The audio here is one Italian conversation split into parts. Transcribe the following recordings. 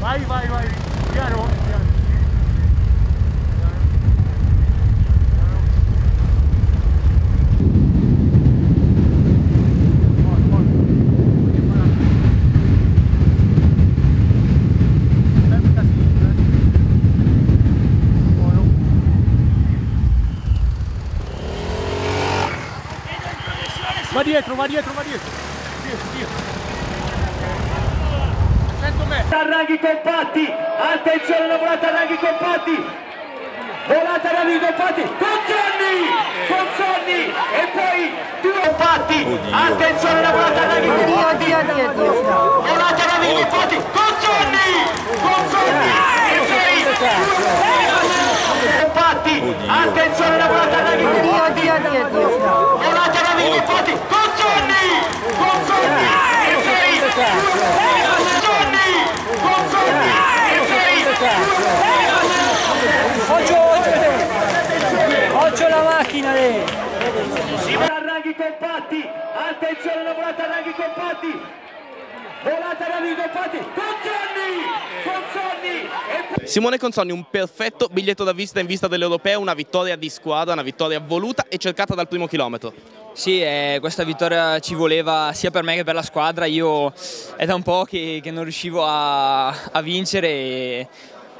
Vai, vai, vai, piano, piano. Va dietro, va dietro, va dietro. Dietro, dietro. Aspetta me. Laghi Compatti. Attenzione la volata a Laghi Compatti. Volata a Laghi Compatti. Consonni! Consonni! E poi due Compatti. Attenzione la volata a Laghi Compatti. Volata a Laghi Compatti. Consonni! Consonni! E poi due Compatti. Attenzione la volata a Laghi Compatti. Compatti, Consonni! Consonni! E sei! Consonni! Consonni! E sei! Oggi ho la macchina lì! Laghi Compatti! Attenzione la volata Laghi Compatti! Volata Laghi Compatti! Consonni! Consonni! Simone Consonni, un perfetto biglietto da visita in vista dell'Europeo, una vittoria di squadra, una vittoria voluta e cercata dal primo chilometro. Sì, questa vittoria ci voleva sia per me che per la squadra. Io è da un po' che non riuscivo a vincere e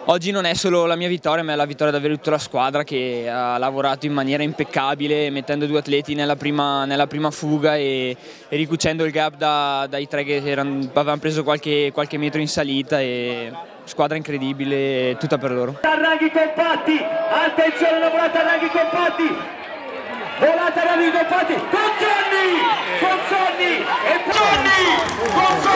oggi non è solo la mia vittoria, ma è la vittoria davvero di tutta la squadra che ha lavorato in maniera impeccabile, mettendo due atleti nella prima fuga e ricucendo il gap dai tre che avevano preso qualche metro in salita. E squadra incredibile, tutta per loro. Laghi Compatti, attenzione la volata Laghi Compatti! Volata Laghi Compatti, Consonni! Consonni! E Consonni! Consonni!